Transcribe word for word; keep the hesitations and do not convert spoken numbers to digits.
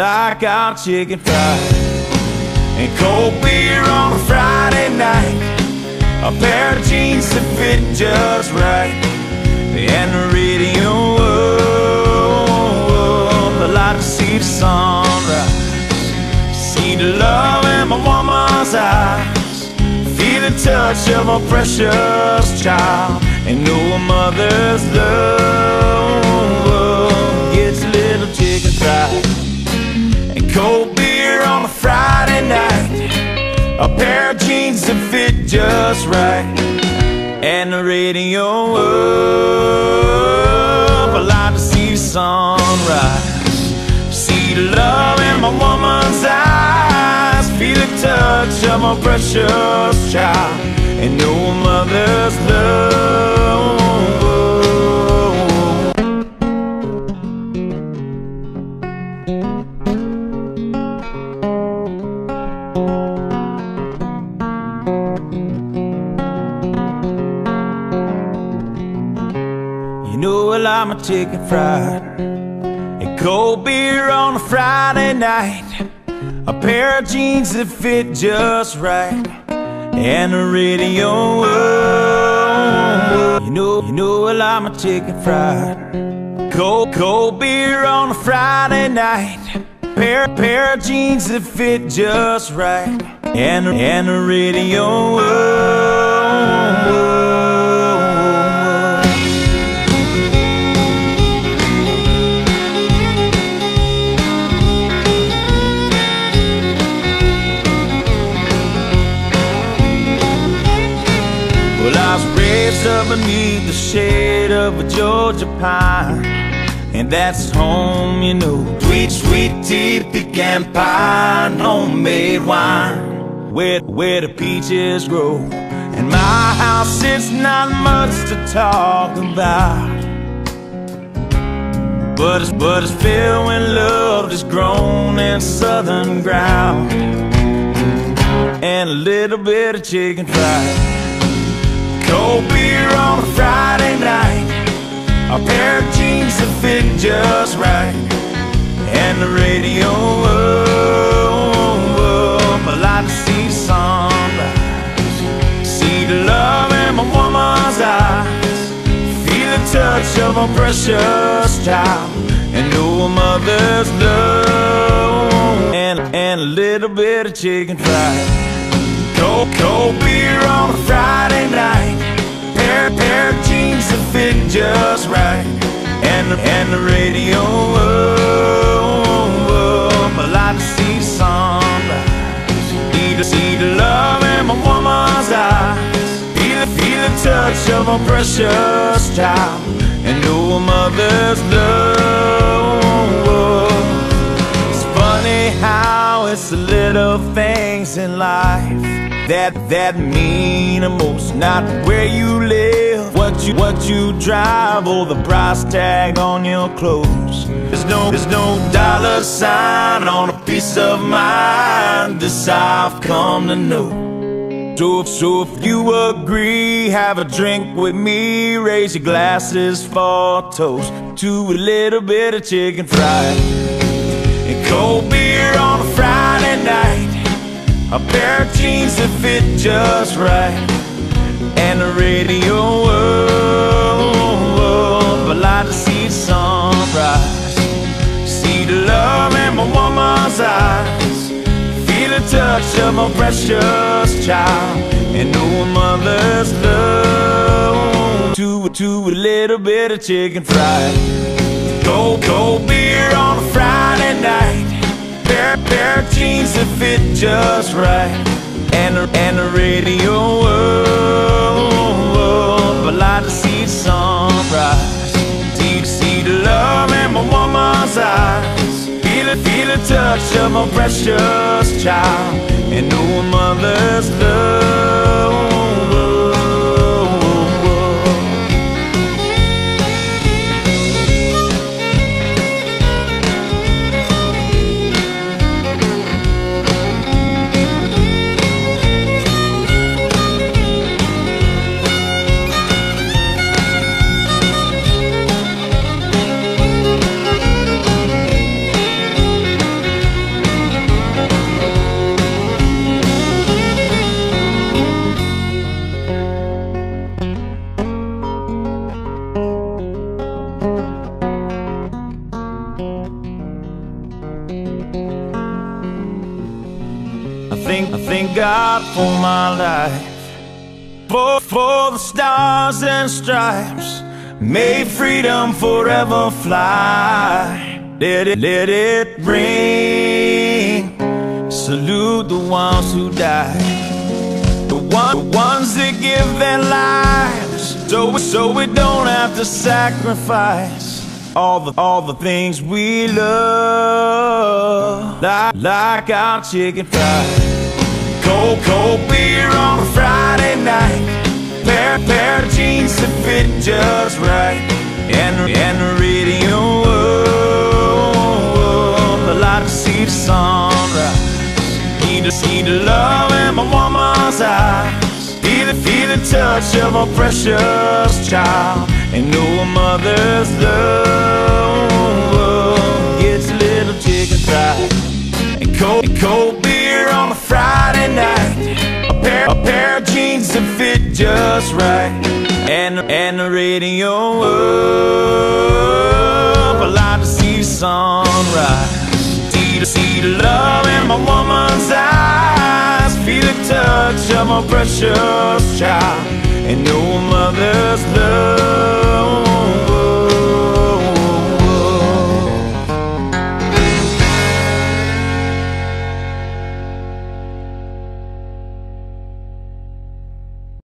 like I'm chicken fried, and cold beer on a Friday night, a pair of jeans that fit just right, and the radio up. I like to see the sunrise, see the love in my woman's eyes, feel the touch of a precious child, and know a mother's love gets a little chicken fried. And cold beer on a Friday night, a pair of jeans that fit just right, and the radio up. I like to see the sunrise, see the love in my woman's eyes, feel the touch of my precious child, and know a mother's love. I'm a chicken fried, and cold beer on a Friday night, a pair of jeans that fit just right, and the radio up. You know, you know, well, I'm a chicken fried, cold, cold beer on a Friday night, pair, pair of jeans that fit just right, and and the radio up. Up beneath the shade of a Georgia pine, and that's home, you know. Sweet, sweet tea, pecan pie, and homemade wine, where, where the peaches grow. And my house, it's not much to talk about, but it's, but it's filled when love is grown in southern ground, and a little bit of chicken fried. Cold beer on a Friday night, a pair of jeans that fit just right, and the radio up. I like to see the sunrise, see the love in my woman's eyes, feel the touch of a precious child, and know a mother's love, and, and a little bit of chicken fried. Cold, cold beer on a Friday night, pair, pair of jeans that fit just right, and the, and the radio up. I like to see the sunrise, need to see the love in my woman's eyes, feel, feel the touch of a precious child, and know a mother's love. It's funny how it's the little things in life that, that mean the most, not where you live, what you, what you drive, or the price tag on your clothes. There's no, there's no dollar sign on a peace of mind, this I've come to know. So, so if you agree, have a drink with me, raise your glasses for a toast to a little bit of chicken fried, and cold beer on a Friday night, a pair of jeans that fit just right, and the radio up. I like to see the sunrise, see the love in my woman's eyes, feel the touch of my precious child, and know a mother's love, to, to a little bit of chicken fried. Cold, cold beer on a Friday night, pair, pair of jeans that fit just right, and the, and the radio up. I like to see the sunrise, see, see the love in my woman's eyes, feel it, feel the touch of my precious child, and know a mother's love. God for my life. Both for the stars and stripes, may freedom forever fly. Let it, let it ring. Salute the ones who died, the, one, the ones that give their lives, so, so we don't have to sacrifice all the, all the things we love, like, like our chicken fries, cold, cold beer on a Friday night, pair, pair of jeans that fit just right, and, and the radio, oh, oh, I like to see the sunrise, need to see the love in my woman's eyes, feel the, feel the touch of a precious child, and know a mother's love gets a little chicken fried, and cold, and cold beer on a Friday night, a pair, a pair of jeans that fit just right, and, and the radio up, I like to see the sunrise, see the, see the love in my woman's eyes, feel the touch of my precious child, and know a mother's love.